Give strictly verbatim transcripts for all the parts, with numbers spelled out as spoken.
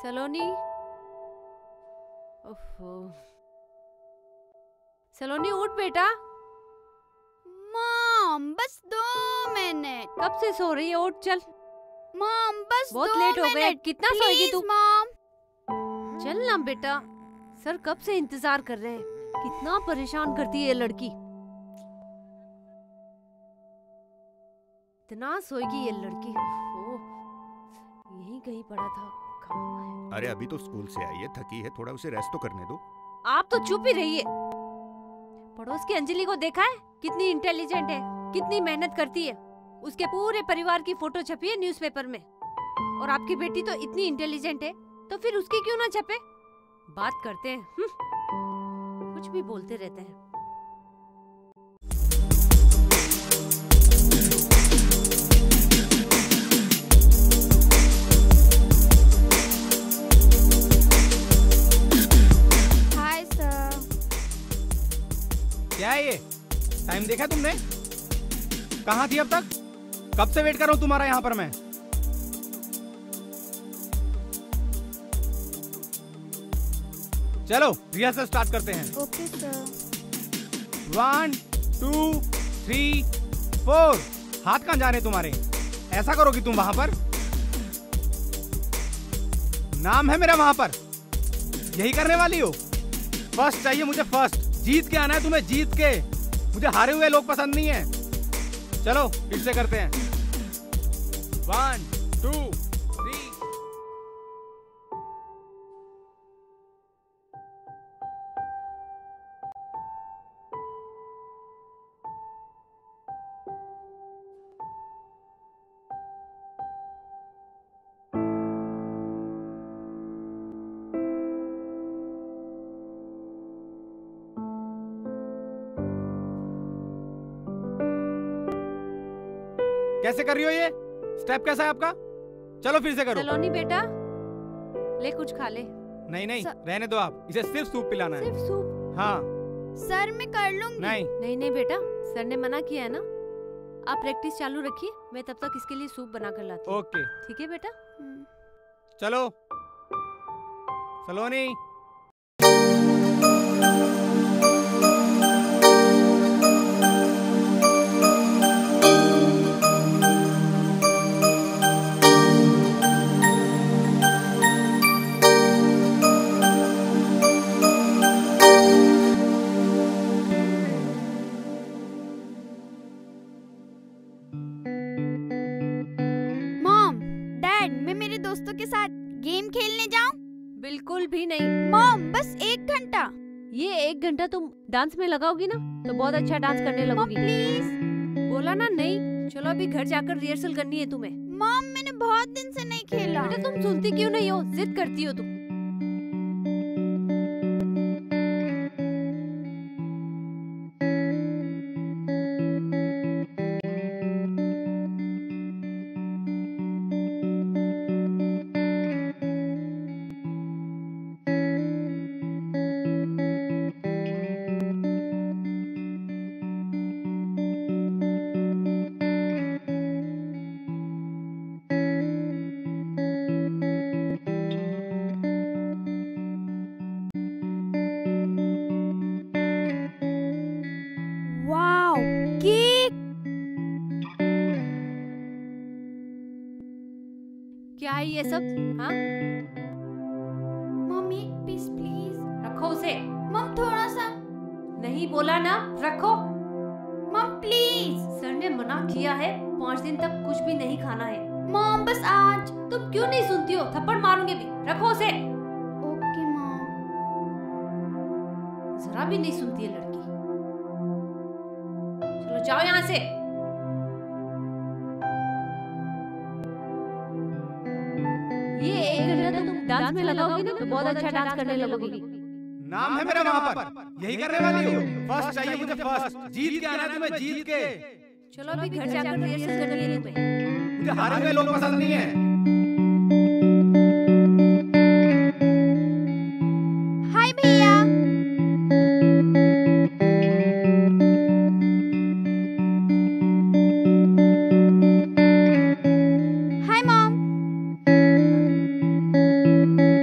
Saloni? ओफो, सलोनी उठ बेटा। मॉम बस दो मिनट। कब से सो रही है, उठ चल। मॉम बस बहुत लेट हो गया, कितना सोएगी तू? मॉम चल ना बेटा, सर कब से इंतजार कर रहे हैं। कितना परेशान करती है लड़की, इतना सोएगी ये लड़की। ओ, यही कहीं पड़ा था। अरे अभी तो स्कूल से आई है, थकी है, थोड़ा उसे रेस्ट तो करने दो। आप तो चुप ही रहिए। पड़ोस की अंजलि को देखा है, कितनी इंटेलिजेंट है, कितनी मेहनत करती है। उसके पूरे परिवार की फोटो छपी है न्यूज़पेपर में, और आपकी बेटी तो इतनी इंटेलिजेंट है, तो फिर उसकी क्यों ना छपे? बात करते हैं, कुछ भी बोलते रहते हैं। क्या है ये? टाइम देखा तुमने? कहाँ थी अब तक? कब से वेट कर रहा हूँ तुम्हारा यहाँ पर मैं। चलो रिहर्सल स्टार्ट करते हैं। Okay sir. One two three four. हाथ कहाँ जा रहे तुम्हारे? ऐसा करो कि तुम वहां पर, नाम है मेरा वहां पर, यही करने वाली हो? फर्स्ट चाहिए मुझे, फर्स्ट। जीत के आना है तुम्हें, जीत के। मुझे हारे हुए लोग पसंद नहीं है। चलो फिर से करते हैं। One two three. कैसे कर रही हो ये? स्टेप कैसा है आपका? चलो फिर से करो। सलोनी बेटा, ले कुछ खा ले। नहीं नहीं स... रहने दो आप, इसे सिर्फ सूप पिलाना है। सिर्फ सूप? हाँ। सर मैं कर लूंगी। नहीं नहीं नहीं बेटा, सर ने मना किया है ना। आप प्रैक्टिस चालू रखिए, मैं तब तक इसके लिए सूप बना कर लाती हूँ। ओके ठीक है बेटा। चलो सलोनी। बिल्कुल भी नहीं। मॉम बस एक घंटा। ये एक घंटा तुम डांस में लगाओगी ना, तो बहुत अच्छा डांस करने लगोगी। Mom please. बोला ना नहीं। चलो अभी घर जाकर रिहर्सल करनी है तुम्हें। मॉम मैंने बहुत दिन से नहीं खेला। बेटा तुम सुनती क्यों नहीं हो, जिद करती हो तुम। क्या है ये सब? हाँ मम्मी एक पीस प्लीज। रखो उसे। मम थोड़ा सा। नहीं बोला ना, रखो। मम प्लीज। सर ने मना किया है, पाँच दिन तक कुछ भी नहीं खाना है। मम बस आज। तुम क्यों नहीं सुनती हो? थप्पड़ मारूंगी भी। रखो उसे। ओके मम। जरा भी नहीं सुनती है लड़की। चलो जाओ यहाँ से। डांस में लगाओगी ना, तो बहुत अच्छा डांस करने लगोगी। नाम है मेरा वहाँ पर, यही करने वाली हो? फर्स्ट चाहिए मुझे, फर्स्ट। जीत के आना तुम्हें, जीत के। चलो अभी घर जाकर रिहर्सल कर लेंगे तुम्हें। मुझे हारे हुए लोग पसंद नहीं है। हाय भैया। Thank you.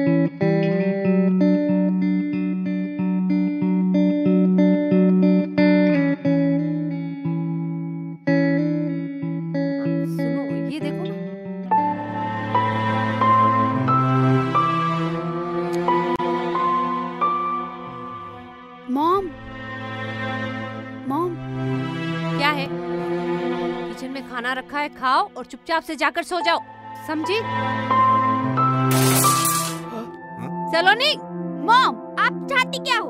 बना रखा है, खाओ और चुपचाप से जाकर सो जाओ, समझी? सलोनी, मॉम, आप चाहती क्या हो?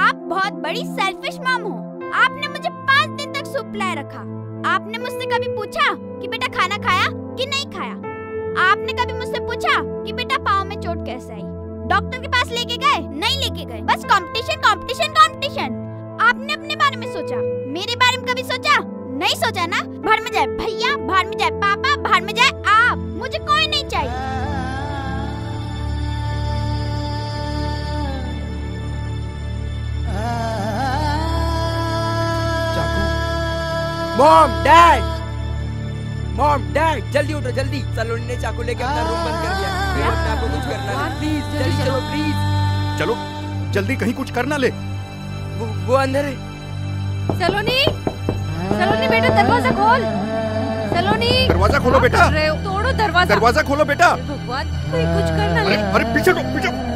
आप बहुत बड़ी सेल्फिश मॉम हो। आपने मुझे पाँच दिन तक सूप पिलाए रखा। आपने मुझसे कभी पूछा कि बेटा खाना खाया कि नहीं खाया? आपने कभी मुझसे पूछा कि बेटा पाँव में चोट कैसे आई? डॉक्टर के पास लेके गए? नहीं लेके गए। बस कंपटीशन, कंपटीशन, कंपटीशन। आपने अपने बारे में सोचा, मेरे बारे में कभी सोचा नहीं? सोचा ना। बाहर में जाए भैया, बाहर में जाए पापा, बाहर में जाए आप, मुझे कोई नहीं चाहिए। मॉम डैड, मॉम डैड, जल्दी उठो जल्दी। सलोनी ने चाकू लेके अपना रूम बंद कर दिया। मेरे आपको कुछ करना है, प्लीज जल्दी चलो, प्लीज चलो जल्दी, कहीं कुछ करना ले। वो वो अंदर है। सलोनी, सलोनी बेटा दरवाजा खोल। सलोनी दरवाजा खोलो बेटा, तोड़ो दरवाजा, दरवाजा खोलो बेटा। भगवान, कहीं कुछ करना ले। अरे पीछे, पीछे